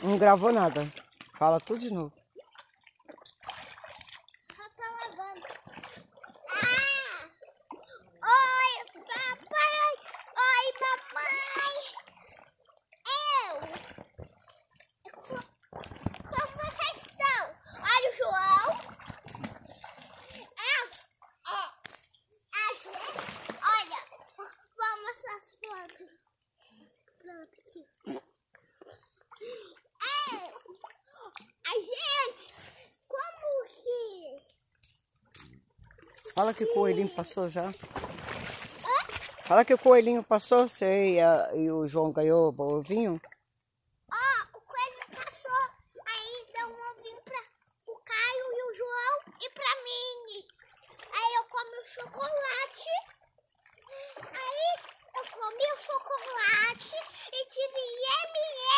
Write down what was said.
Não gravou nada. Fala tudo de novo. Fala que o coelhinho passou já. Fala que o coelhinho passou, você e o João ganhou o ovinho. Ó, o coelho passou, aí deu um ovinho para o Caio e o João e para mim. Aí eu comi o chocolate. Aí eu comi o chocolate e tive M&M.